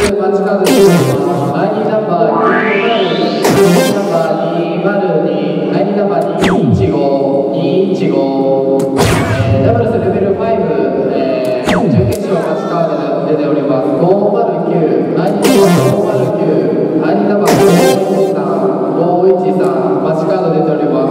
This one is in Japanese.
ダブルスレベル5、準決勝勝ちカードで出ております509、509、アニナバ513、513、マチカード出ております。